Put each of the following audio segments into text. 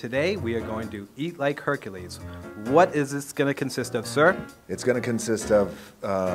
today we are going to eat like Hercules. What is this going to consist of, sir? It's going to consist of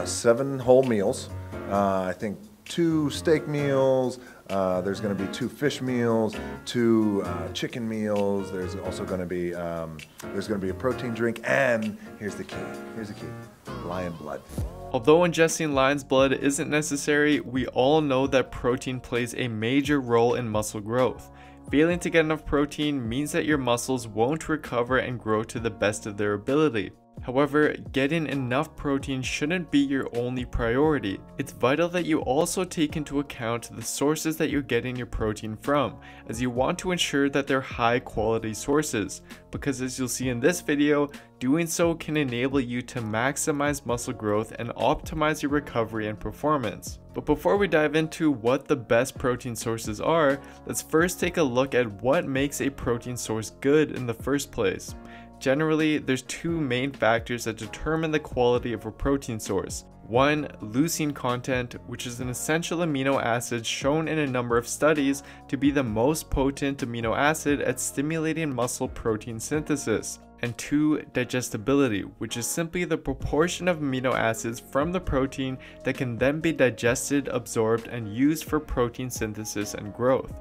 7 whole meals. I think 2 steak meals. There's going to be 2 fish meals, 2 chicken meals. There's also going to be a protein drink, and here's the key. Here's the key. Lion blood. Although ingesting lion's blood isn't necessary, we all know that protein plays a major role in muscle growth. Failing to get enough protein means that your muscles won't recover and grow to the best of their ability. However, getting enough protein shouldn't be your only priority. It's vital that you also take into account the sources that you're getting your protein from, as you want to ensure that they're high quality sources, because as you'll see in this video, doing so can enable you to maximize muscle growth and optimize your recovery and performance. But before we dive into what the best protein sources are, let's first take a look at what makes a protein source good in the first place. Generally, there's 2 main factors that determine the quality of a protein source. 1. Leucine content, which is an essential amino acid shown in a number of studies to be the most potent amino acid at stimulating muscle protein synthesis. And 2. Digestibility, which is simply the proportion of amino acids from the protein that can then be digested, absorbed, and used for protein synthesis and growth.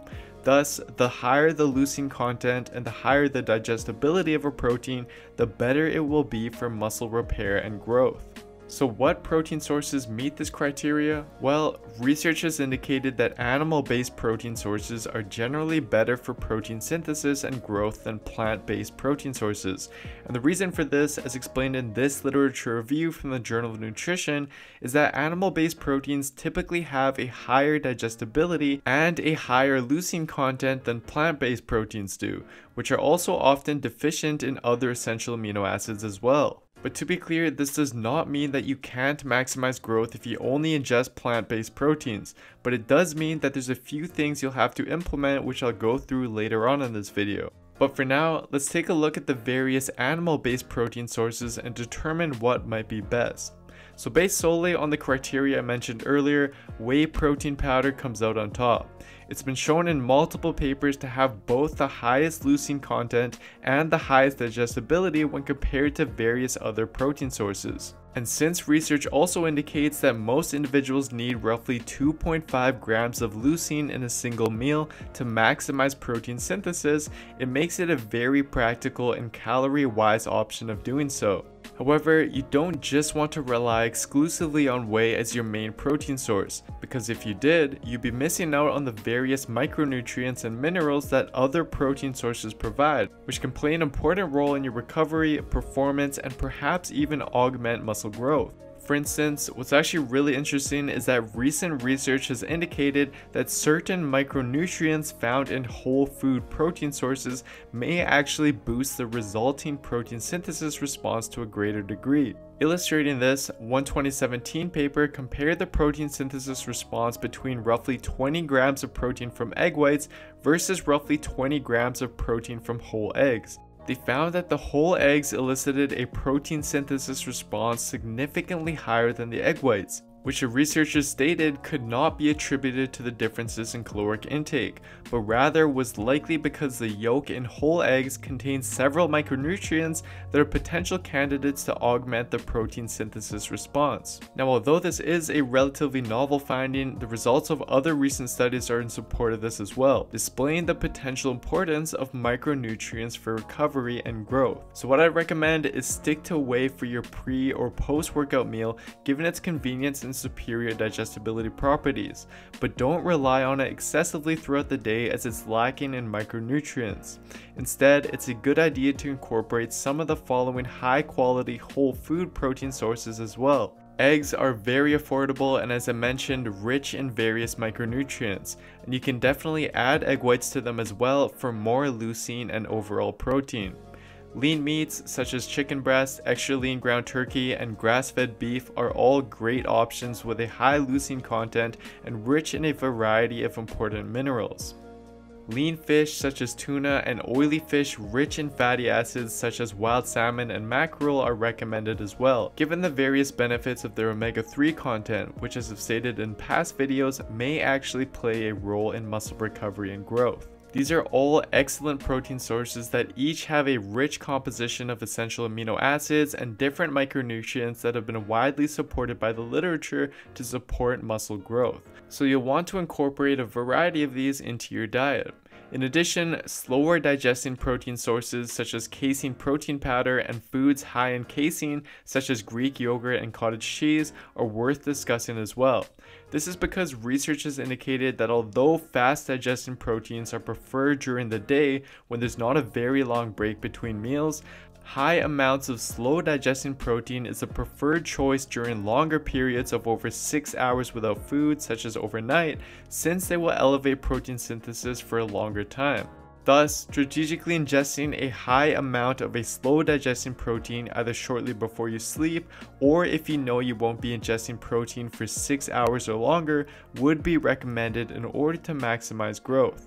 Thus, the higher the leucine content and the higher the digestibility of a protein, the better it will be for muscle repair and growth. So what protein sources meet this criteria? Well, research has indicated that animal-based protein sources are generally better for protein synthesis and growth than plant-based protein sources. And the reason for this, as explained in this literature review from the Journal of Nutrition, is that animal-based proteins typically have a higher digestibility and a higher leucine content than plant-based proteins do, which are also often deficient in other essential amino acids as well. But to be clear, this does not mean that you can't maximize growth if you only ingest plant-based proteins, but it does mean that there's a few things you'll have to implement, which I'll go through later on in this video. But for now, let's take a look at the various animal-based protein sources and determine what might be best. So based solely on the criteria I mentioned earlier, whey protein powder comes out on top. It's been shown in multiple papers to have both the highest leucine content and the highest digestibility when compared to various other protein sources. And since research also indicates that most individuals need roughly 2.5 grams of leucine in a single meal to maximize protein synthesis, it makes it a very practical and calorie-wise option of doing so. However, you don't just want to rely exclusively on whey as your main protein source, because if you did, you'd be missing out on the various micronutrients and minerals that other protein sources provide, which can play an important role in your recovery, performance, and perhaps even augment muscle growth. For instance, what's actually really interesting is that recent research has indicated that certain micronutrients found in whole food protein sources may actually boost the resulting protein synthesis response to a greater degree. Illustrating this, one 2017 paper compared the protein synthesis response between roughly 20 grams of protein from egg whites versus roughly 20 grams of protein from whole eggs. They found that the whole eggs elicited a protein synthesis response significantly higher than the egg whites, which the researchers stated could not be attributed to the differences in caloric intake, but rather was likely because the yolk in whole eggs contains several micronutrients that are potential candidates to augment the protein synthesis response. Now, although this is a relatively novel finding, the results of other recent studies are in support of this as well, displaying the potential importance of micronutrients for recovery and growth. So what I recommend is stick to whey for your pre or post-workout meal, given its convenience and superior digestibility properties, but don't rely on it excessively throughout the day as it's lacking in micronutrients. Instead, it's a good idea to incorporate some of the following high-quality whole food protein sources as well. Eggs are very affordable and, as I mentioned, rich in various micronutrients, and you can definitely add egg whites to them as well for more leucine and overall protein. Lean meats such as chicken breast, extra lean ground turkey, and grass-fed beef are all great options with a high leucine content and rich in a variety of important minerals. Lean fish such as tuna and oily fish rich in fatty acids such as wild salmon and mackerel are recommended as well, given the various benefits of their omega-3 content, which, as I've stated in past videos, may actually play a role in muscle recovery and growth. These are all excellent protein sources that each have a rich composition of essential amino acids and different micronutrients that have been widely supported by the literature to support muscle growth. So you'll want to incorporate a variety of these into your diet. In addition, slower digesting protein sources such as casein protein powder and foods high in casein such as Greek yogurt and cottage cheese are worth discussing as well. This is because research has indicated that although fast digesting proteins are preferred during the day when there's not a very long break between meals, high amounts of slow digesting protein is the preferred choice during longer periods of over 6 hours without food, such as overnight, since they will elevate protein synthesis for a longer time. Thus, strategically ingesting a high amount of a slow digesting protein either shortly before you sleep or if you know you won't be ingesting protein for 6 hours or longer would be recommended in order to maximize growth.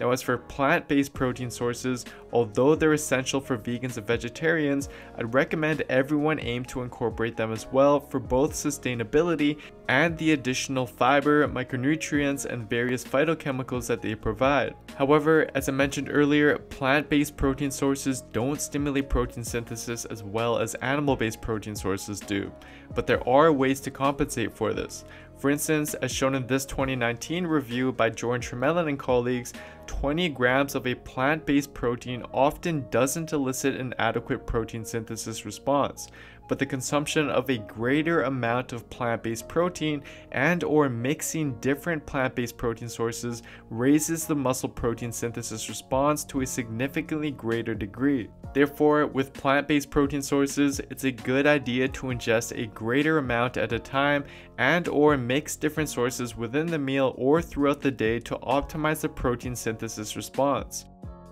Now, as for plant-based protein sources, although they're essential for vegans and vegetarians, I'd recommend everyone aim to incorporate them as well for both sustainability and the additional fiber, micronutrients, and various phytochemicals that they provide. However, as I mentioned earlier, plant-based protein sources don't stimulate protein synthesis as well as animal-based protein sources do, but there are ways to compensate for this. For instance, as shown in this 2019 review by Joel Tremblay and colleagues, 20 grams of a plant-based protein often doesn't elicit an adequate protein synthesis response, but the consumption of a greater amount of plant-based protein and/or mixing different plant-based protein sources raises the muscle protein synthesis response to a significantly greater degree. Therefore, with plant-based protein sources, it's a good idea to ingest a greater amount at a time and/or mix different sources within the meal or throughout the day to optimize the protein synthesis response.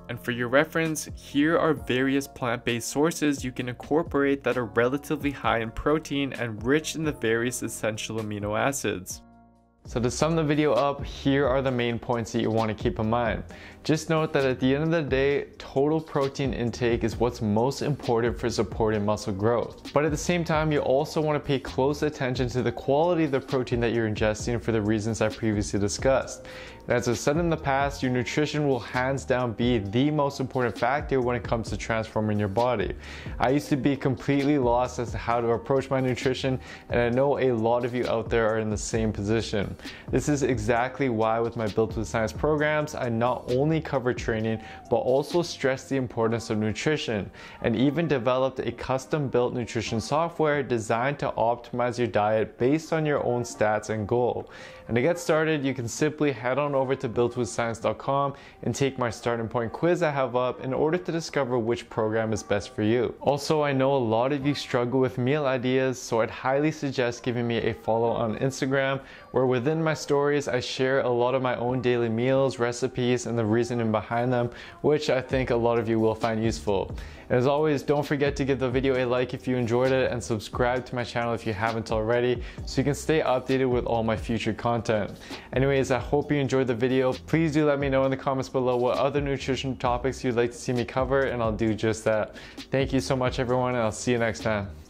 And for your reference, here are various plant-based sources you can incorporate that are relatively high in protein and rich in the various essential amino acids. So to sum the video up, here are the main points that you want to keep in mind. Just note that at the end of the day, total protein intake is what's most important for supporting muscle growth. But at the same time, you also want to pay close attention to the quality of the protein that you're ingesting for the reasons I previously discussed. And as I've said in the past, your nutrition will hands down be the most important factor when it comes to transforming your body. I used to be completely lost as to how to approach my nutrition, and I know a lot of you out there are in the same position. This is exactly why with my Built with Science programs, I not only cover training, but also stress the importance of nutrition, and even developed a custom-built nutrition software designed to optimize your diet based on your own stats and goal. And to get started, you can simply head on over to builtwithscience.com and take my starting point quiz I have up in order to discover which program is best for you. Also, I know a lot of you struggle with meal ideas, so I'd highly suggest giving me a follow on Instagram, where within my stories I share a lot of my own daily meals, recipes, and the reasoning behind them, which I think a lot of you will find useful. And as always, don't forget to give the video a like if you enjoyed it, and subscribe to my channel if you haven't already, so you can stay updated with all my future content. Anyways, I hope you enjoyed the video. Please do let me know in the comments below what other nutrition topics you'd like to see me cover, and I'll do just that. Thank you so much everyone, and I'll see you next time.